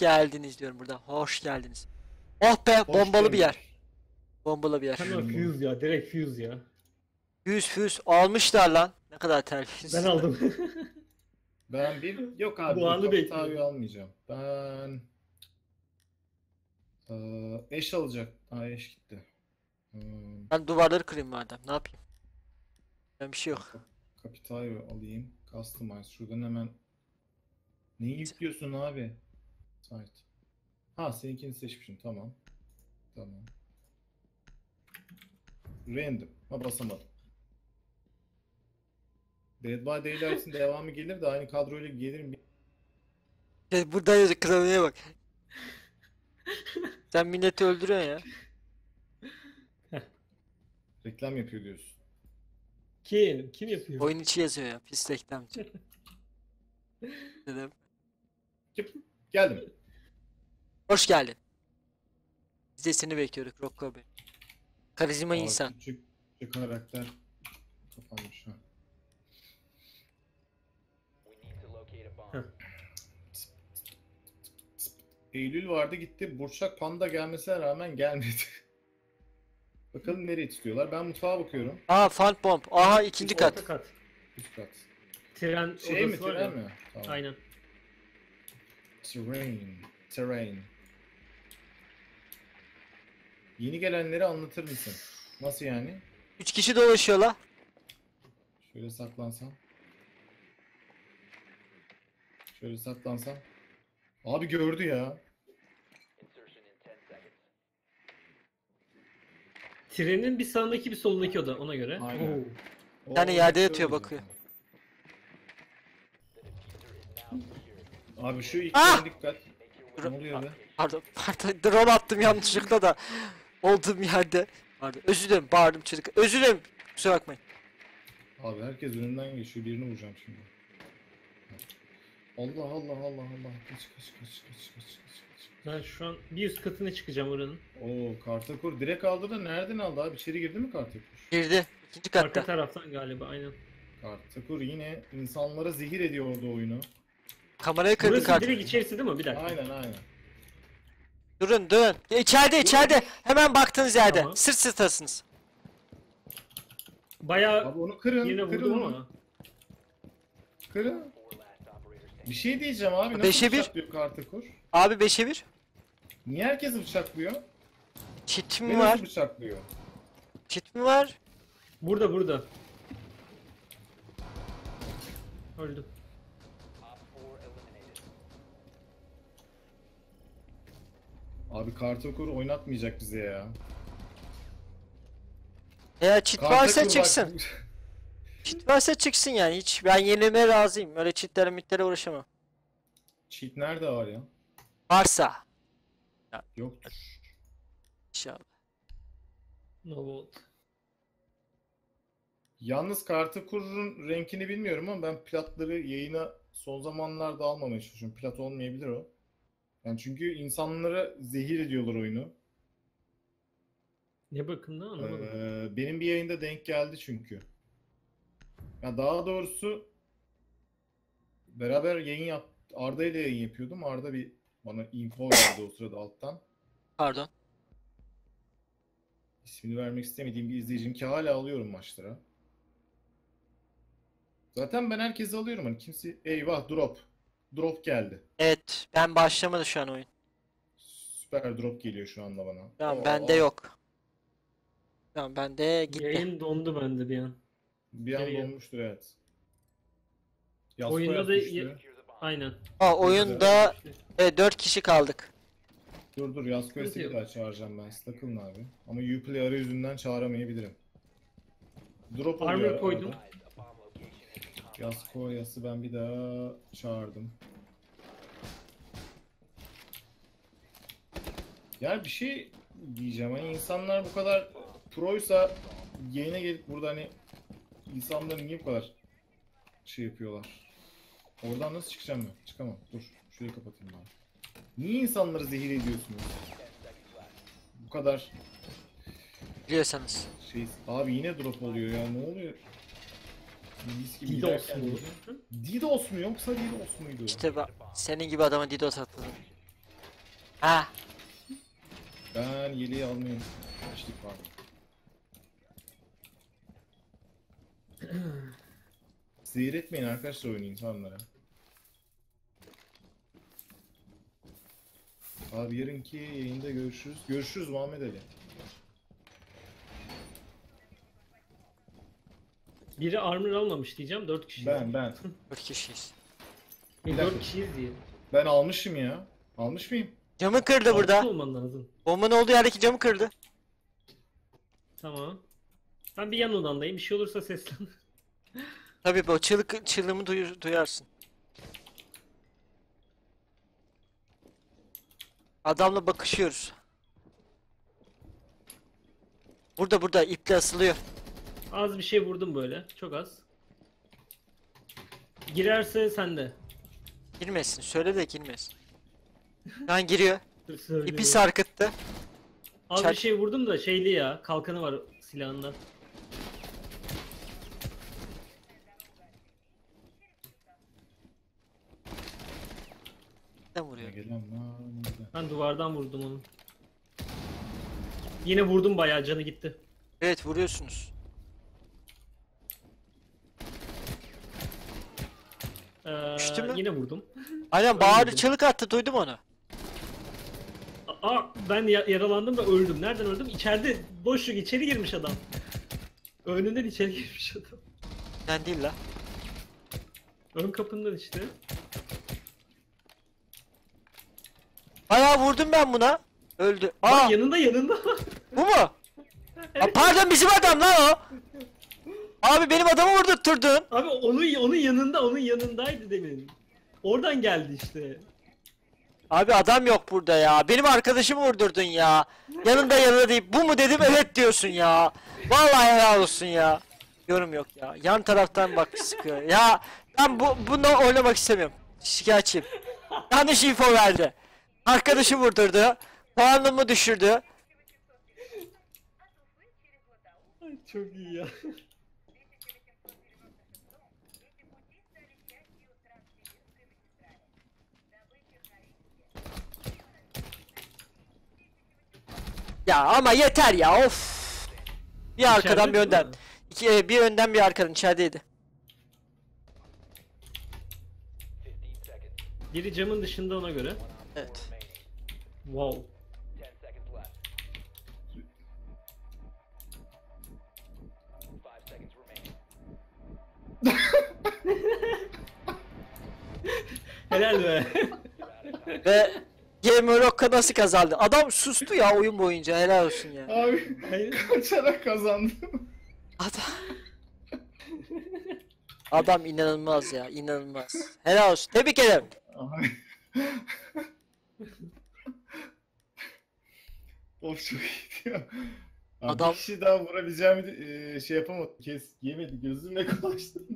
geldiniz diyorum burada. Hoş geldiniz. Oh be, hoş bombalı gelmiş. Bir yer. Bombalı bir yer. Hemen füze ya, direkt füze ya. Füze almışlar lan. Ne kadar terfisiz. Ben aldım. Ben bir yok abi. Bu anı bekliyorum. Almayacağım. Ben eş alacak. Ay eş gitti. Ben duvarları kırayım madem. Ne yapayım? Ben bir şey yok. Kapitayı alayım. Customize. Şuradan hemen. Neyi yüklüyorsun abi? Site. Ha seninkini seçmişim. Tamam. Tamam. Random. Ha basamadım. Dead by Daylight'in devamı gelir de aynı kadroyla gelir mi? Ya buradayız, kralına bak. Sen milleti öldürüyorsun ya. Reklam yapıyor diyorsun. Kim yapıyor? Oyun içi yazıyor ya, pis reklamcı. Dedim. Geldim. Hoş geldin. Biz de seni bekliyorduk Rocko Bey. Karizma insan. Küçük karakter kapanmış ha. Eylül vardı gitti. Burçak Panda gelmesine rağmen gelmedi. Bakalım nereye istiyorlar. Ben mutfağa bakıyorum. Aa Fant Bomb. Aha ikinci kat. Üst kat. Tren şey mi, tren mi? Tamam. Aynen. Terrain. Yeni gelenleri anlatır mısın? Nasıl yani? 3 kişi dolaşıyor la. Şöyle saklansam. Şöyle saklansam. Abi gördü ya. Trenin bir sağındaki bir solundaki oda ona göre. Aynen. Yani yerde yatıyor bakıyor. Abi şu ikisine dikkat. Ne oluyor be? Pardon. Drone attım yanlışlıkla da. Olduğum yerde. Pardon. Özür dilerim. Bağırdım çocuk. Özür dilerim. Kusura bakmayın. Abi herkes önümden geçiyor. Birini vuracağım şimdi. Allah. Kaç. Ben şu an bir üst katına çıkacağım oranın. Oo Kartakur direkt aldı da nereden aldı abi? İçeri girdi mi Kartakur? Girdi. İkinci katta. Arka taraftan galiba aynen. Kartakur yine insanlara zehir ediyor orada oyunu. Kamerayı kırdı Kartakur. Burası direkt içerisi değil mi? Bir dakika. Aynen. Durun dön. İçeride. Hemen baktığınız yerde. Tamam. Sırt sırtasınız. Bayağı abi onu kırın. Yine vurdum ama. Kırın. Bir şey diyeceğim abi, nasıl bıçaklıyor Kartakur? Abi 5'e 1. Niye herkes bıçaklıyor? Çit mi var? Bıçaklıyor. Çit mi var? Burada. Öldüm. Abi Kartakur oynatmayacak bize ya. Eğer çit varsa çıksın. Bak... Cheat varsa çıksın yani, hiç ben yenilmeye razıyım, öyle cheatlere mitlere uğraşamam. Cheat nerede var ya? Varsa. Yok. İnşallah. No. Yalnız Kartakur'un renkini bilmiyorum ama ben platları yayına son zamanlarda almamaya çalışıyorum. Plat olmayabilir o. Yani çünkü insanlara zehir ediyorlar oyunu. Ne bakımdan anlamadım. Benim bir yayında denk geldi çünkü. Ya daha doğrusu beraber yayın Arda ile yayın yapıyordum. Arda bir bana info verdi o sırada alttan. Pardon. İsmini vermek istemediğim bir izleyicim ki hala alıyorum maçlara. Zaten ben herkesi alıyorum hani kimse eyvah drop geldi. Evet, ben başlamadı şu an oyun. Süper drop geliyor şu anda bana. Tamam bende yok. Tamam bende gitti. Yayın dondu bende bir an. Bir anda olmuştur evet. Yaspo oyunda da aynen. Aa oyunda 4 kişi kaldık. Dur Yasko'ya tekrar çağıracağım ben. Takılın abi. Ama Uplay arayüzünden çağıramayabilirim. Drop oluyor koydum. Yasko'yası ben bir daha çağırdım. Ya bir şey diyeceğim hani insanlar bu kadar proysa yayına gelip burada hani İnsanlar niye bu kadar şey yapıyorlar? Oradan nasıl çıkacağım ben? Çıkamam. Dur. Şurayı kapatayım ben. Niye insanları zehir ediyorsunuz? Bu kadar... Biliyorsanız. Şey, abi yine drop oluyor ya. Ne oluyor? DDoS mu? DDoS mu yoksa DDoS muydu? İşte bak. Senin gibi adama DDoS attı. Ha. Ben yeleği almayayım. Açlık var. Zehir etmeyin arkadaşlar oyunu insanlara. Abi yarınki yayında görüşürüz. Görüşürüz Muhammed Ali. Biri armor almamış diyeceğim, 4 kişi. Ben. 4 kişiyiz. 4 kişiyiz diye. Ben almışım ya. Almış mıyım? Camı kırdı almış burada. Olman lazım. Bombanın olduğu yerdeki camı kırdı. Tamam. Ben bir yan odandayım. Bir şey olursa seslen. Tabii o çığlığımı duyarsın. Adamla bakışıyoruz. Burada iple asılıyor. Az bir şey vurdum böyle. Çok az. Girerse sende. Girmesin. Söyle de girmesin. Lan giriyor. İpi sarkıttı. Az bir şey vurdum da şeyli ya. Kalkanı var silahında. Ne vuruyor? Ben duvardan vurdum onu. Yine vurdum, bayağı canı gitti. Evet vuruyorsunuz. Yine vurdum. Aynen bağırdı, çığlık attı, duydum onu. Aa, ben yaralandım da öldüm. Nereden öldüm? İçeride boşluk, içeri girmiş adam. Önünden içeri girmiş adam. Ben değil la. Ön kapından işte. Bayağı vurdum ben buna. Öldü. Aa. Bak, yanında. Bu mu? Evet. Aa, pardon bizim adam lan o. Abi benim adamı vurdurtturdun. Abi onun yanındaydı demin. Oradan geldi işte. Abi adam yok burada ya. Benim arkadaşımı vurdurdun ya. Yanında deyip bu mu dedim, evet diyorsun ya. Vallahi helal olsun ya. Yorum yok ya. Yan taraftan bak sıkıyor. Ya ben bununla oynamak istemiyorum. Şikayetçiyim. Yanlış info verdi. Arkadaşı vurdurdu. Puanımı düşürdü. Ay çok iyi ya. Ya ama yeter ya, of. Bir İçeride arkadan bir önden. Bir önden bir arkadan, içerideydi. Biri camın dışında ona göre. Evet. Wow. Helal be. Ve Gamerokka nasıl kazandı? Adam sustu ya oyun boyunca, helal olsun ya. Abi kaçarak kazandım. Adam inanılmaz ya, inanılmaz. Helal olsun, tebrik ederim. Abi. Of çok iyiydi ya. Abi adam... Bir kişi daha vurabileceğimi şey yapamadım. Kes yemedi, gözümle kalaştım.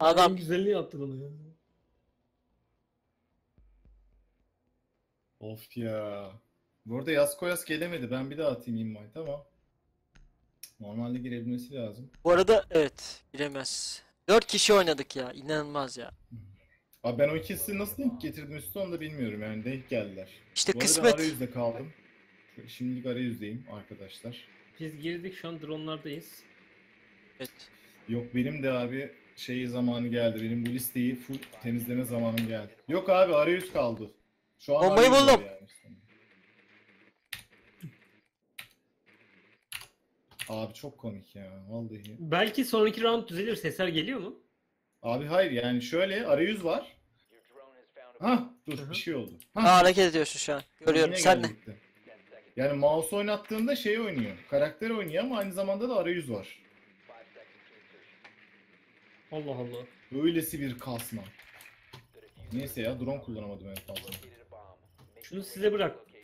Adam güzelliği yaptı bana ya. Of ya. Bu arada Yaskoyas gelemedi. Ben bir daha atayım invite ama normalde girebilmesi lazım. Bu arada evet giremez. 4 kişi oynadık ya. İnanılmaz ya. Abi ben o ikisini nasıl denk getirdim üstü onu da bilmiyorum yani, denk geldiler. İşte bu kısmet. Arayüzde kaldım. Şimdilik arayüzdeyim arkadaşlar. Biz girdik, şu an dronlardayız. Evet. Yok benim de abi şey zamanı geldi. Benim bu listeyi full temizleme zamanım geldi. Yok abi arayüz kaldı. Şu an bombayı buldum. Yani. Abi çok komik ya vallahi. Belki sonraki round düzelir, sesler geliyor mu? Abi hayır yani şöyle arayüz var. Ha dur bir şey oldu. Ha hareket ediyorsun şu an. Görüyorum sen de. Yani mouse oynattığında şey oynuyor. Karakter oynuyor ama aynı zamanda da arayüz var. Allah Allah. Öylesi bir kasma. Neyse ya drone kullanamadım en fazla. Şunu size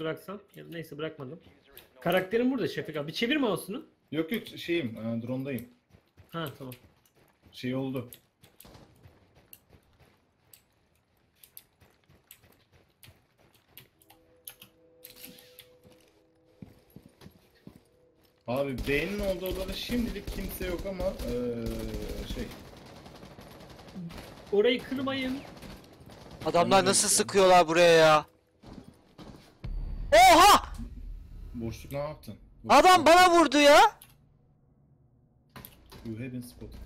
bıraksam. Neyse bırakmadım. Karakterim burada Şefik abi. Bir çevirme mouse'unu. Yok şeyim drone'dayım. Ha tamam. Şey oldu. Abi B'nin olduğu odada şimdilik kimse yok ama şey. Orayı kırmayın. Adamlar nasıl sıkıyorlar buraya ya? Boşluk ne yaptın? Boşluk adam bana vurdu ya. You have been spotted.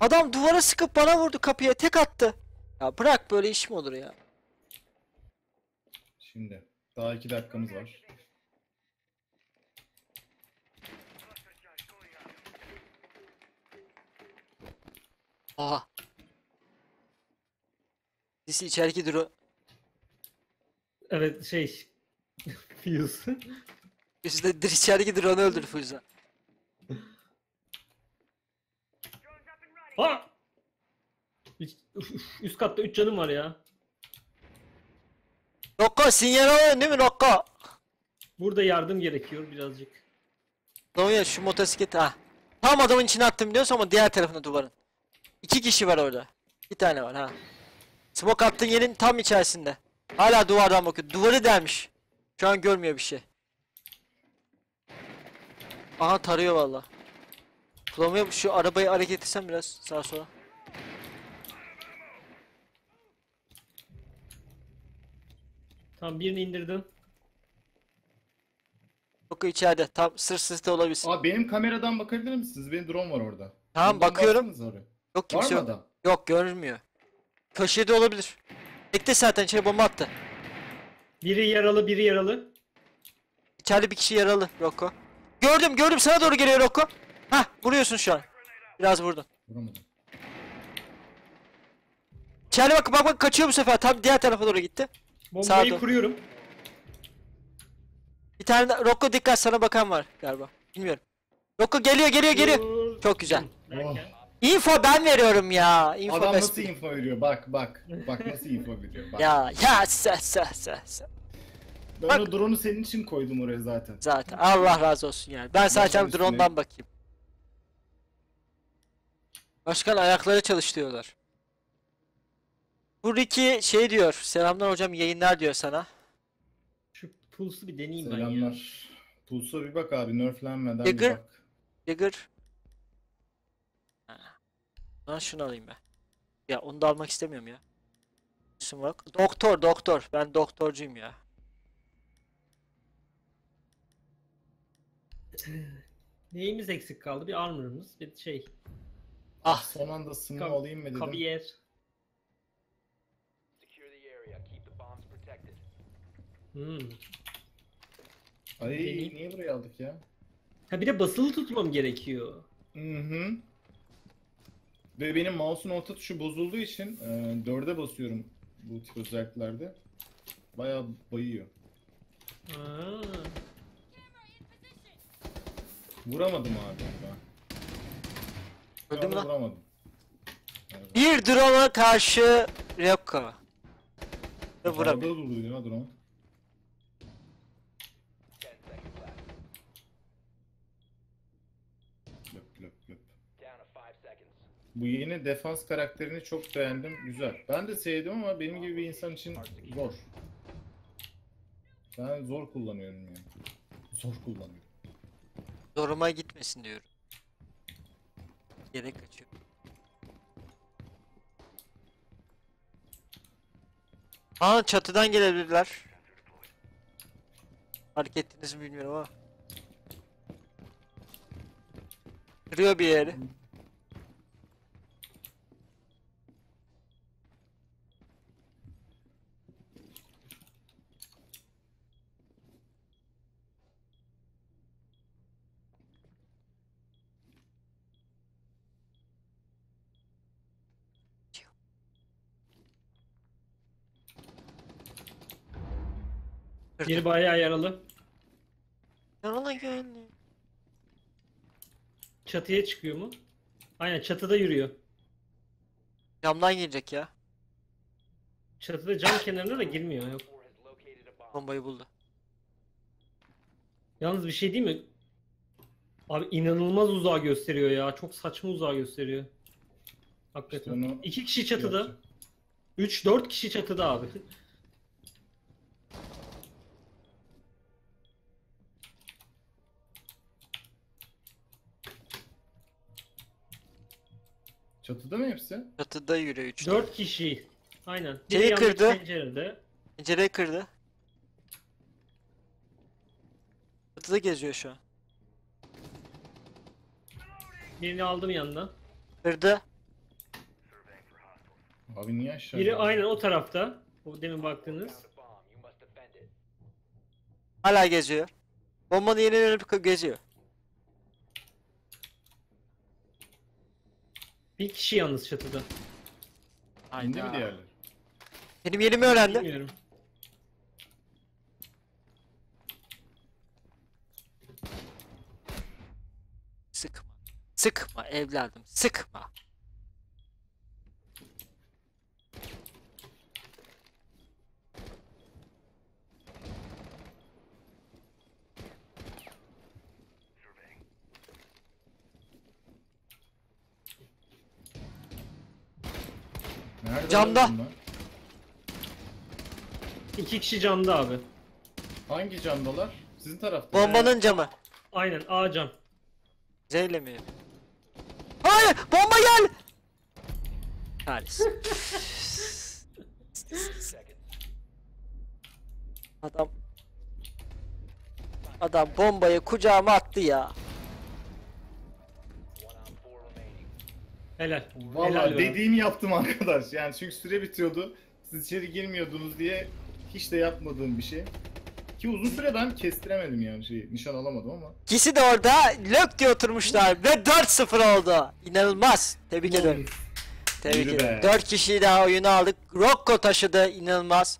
Adam duvara sıkıp bana vurdu, kapıya tek attı. Ya bırak, böyle iş mi olur ya? Şimdi daha 2 dakikamız var. Aha. Birisi içeriki duru. Evet şey. Fuse. Birisi de içeriki duranı öldür Fuse'a. Ha! Üst katta 3 canım var ya. Rokko sinyal alıyorsun değil mi Rokko? Burada yardım gerekiyor birazcık. Tamam ya şu motosikleti ha. Tam adamın içine attım biliyorsun ama diğer tarafına duvarın. 2 kişi var orada. 1 tane var ha. Smoke attığın yerin tam içerisinde. Hala duvardan bakıyor. Duvarı delmiş. Şu an görmüyor bir şey. Aha tarıyor valla. Bulamıyorum, şu arabayı hareket etsem biraz sağa sola. Tamam birini indirdim. Yok içeride tam sırsızda olabilsin. Abi benim kameradan bakabilir misiniz? Benim drone var orada. Tamam ondan bakıyorum. Yok kimse var mı yok. Yok görünmüyor. Köşede olabilir. Bekle zaten içeri bomba attı. Biri yaralı biri yaralı. İçeride bir kişi yaralı Rocco. Gördüm sana doğru geliyor Rocco. Hah vuruyorsun şu an. Biraz vurdun. Vuramadım. İçeride bak kaçıyor bu sefer. Tam diğer tarafa doğru gitti. Bombayı sağda kuruyorum. Bir tane de Rocco dikkat sana bakan var galiba. Bilmiyorum. Rocco geliyor. Dur. Çok güzel. Oh. Info ben veriyorum ya. Info adam nasıl best info veriyor? Bak nasıl info veriyor. Bak. Ya. Ben bak, o drone'u senin için koydum oraya zaten. Zaten Allah razı olsun yani. Ben sadece drone'dan bakayım. Başkan ayakları çalıştırıyorlar. Bu Ricky şey diyor. Selamlar hocam yayınlar diyor sana. Şu Pulse'u bir deneyeyim selamlar ben ya. Selamlar. Pulse'a bir bak abi nerflenmeden Jagger, bir bak. Jagger. Lan şunu alayım ben. Ya onu da almak istemiyorum ya. Şuna bak. Doktor. Ben doktorcuyum ya. Neyimiz eksik kaldı? Bir armor'ımız, bir şey. Ah son anda sınıf alayım mı dedim. Kabiyer. Ay niye buraya aldık ya? Ha bir de basılı tutmam gerekiyor. Hı. Ve benim mouse'un orta tuşu bozulduğu için 4'e basıyorum bu tip özelliklerde. Bayağı bayıyor. Aa. Vuramadım abi ben. Öldüm lan. Vuramadım. Evet. Bir drone'a karşı Rocco. Vuramadım. Vurdu ya drone. Bu yeni defans karakterini çok beğendim. Güzel. Ben de sevdim ama benim gibi bir insan için zor. Ben zor kullanıyorum yani. Zoruma gitmesin diyorum. Gerek kaçıyor. Aa çatıdan gelebilirler. Fark ettiniz mi bilmiyorum ama. Kırıyor bir yeri. Biri bayağı yaralı. Yaralı gönlü. Çatıya çıkıyor mu? Aynen çatıda yürüyor. Camdan girecek ya. Çatıda cam kenarına da girmiyor yok. Bombayı buldu. Yalnız bir şey değil mi? Abi inanılmaz uzağa gösteriyor ya. Çok saçma uzağa gösteriyor. Hakikaten. İşte 2 kişi çatıda. 3-4 kişi çatıda abi. Çatıda mı hepsi? Çatıda yürüyor 3. 4 kişi. Aynen. Biri kırdı. Pencerede. Pencereyi kırdı. Çatıda geziyor şu an. Birini aldım yanına. Kırdı. Abi niye aşağıya? Biri aynen o tarafta. O demin baktığınız. Hala geziyor. Bombanın yerine dönüp geziyor. Bir kişi yalnız çatıda. İndi mi diğerleri? Benim yerimi öğrendi. Bilmiyorum. Sıkma. Sıkma evladım. Sıkma. Nerede camda. İki kişi camda abi. Hangi camdalar? Sizin tarafta. Bombanın camı. Aynen A cam. Zeyle mi? Hayır! Bomba gel! Halis. Adam bombayı kucağıma attı ya. Helal. Vallahi helal dediğimi yaptım arkadaş. Yani çünkü süre bitiyordu. Siz içeri girmiyordunuz diye hiç de yapmadığım bir şey. Ki uzun süreden kestiremedim yani şeyi. Nişan alamadım ama. İkisi de orada lök diye oturmuşlar ve 4-0 oldu. İnanılmaz. Tebrik ederim. Tebrik ederim. 4 kişiyi daha oyunu aldık. Rocco taşıdı. İnanılmaz.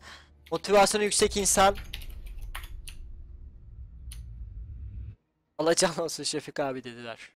Motivasyonu yüksek insan. Alacağın olsun Şefik abi dediler.